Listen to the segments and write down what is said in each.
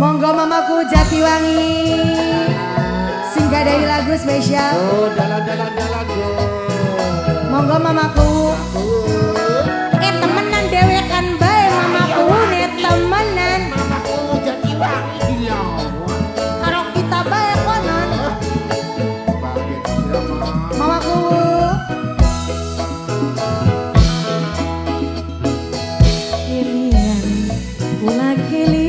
Monggo mamaku Jatiwangi singgah dari lagu spesial. Oh, dalam go. Monggo mamaku. Temenan dewekan bae mamaku ne temenan. Mamaku Jatiwangi ya. Karo kita bae konon. Mamaku. Kilingan pula kilingan.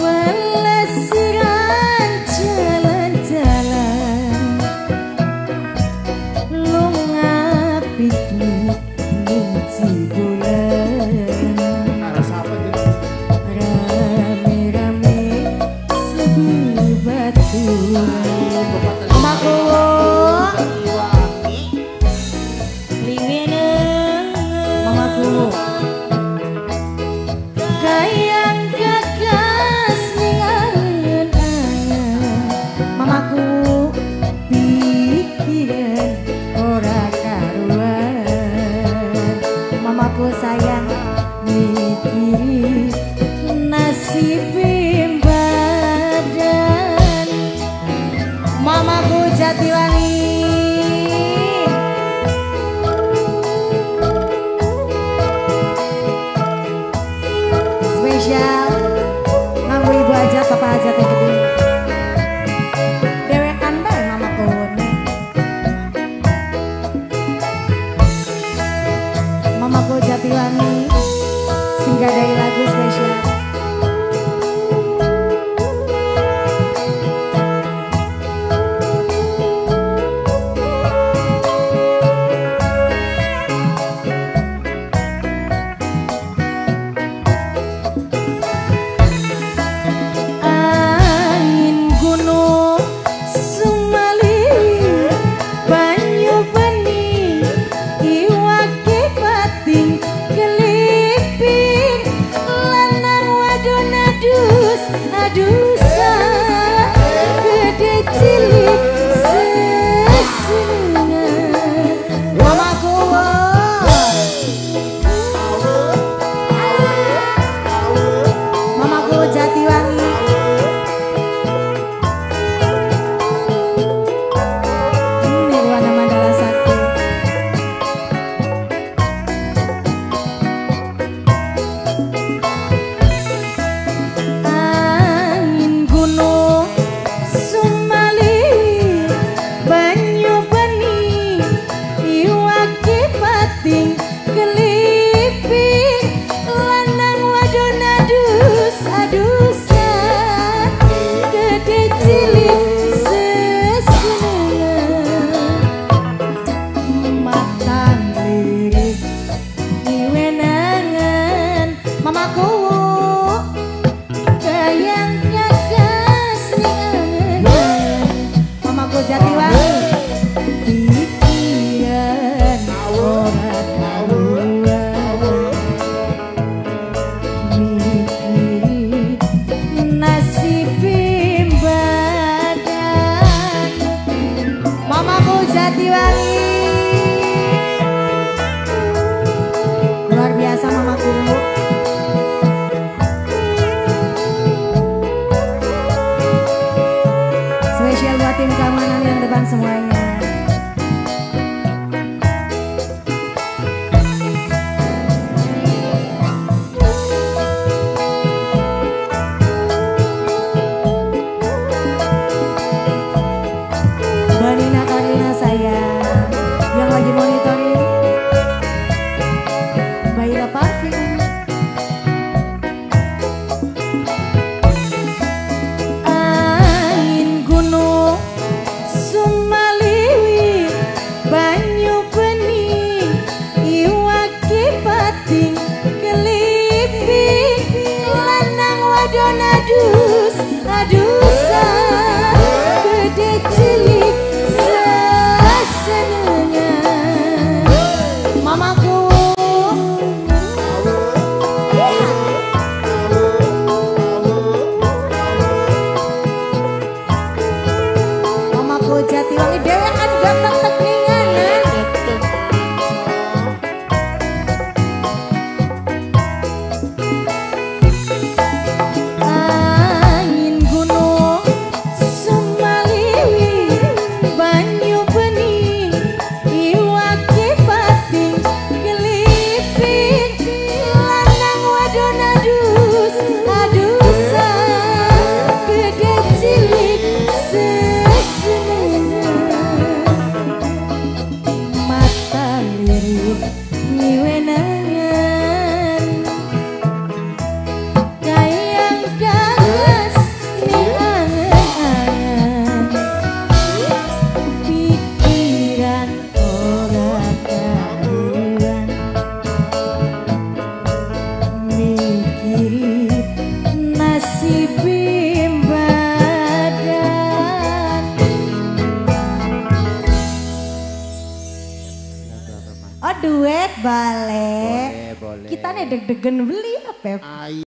Mamaku deg-degan beli apa ya?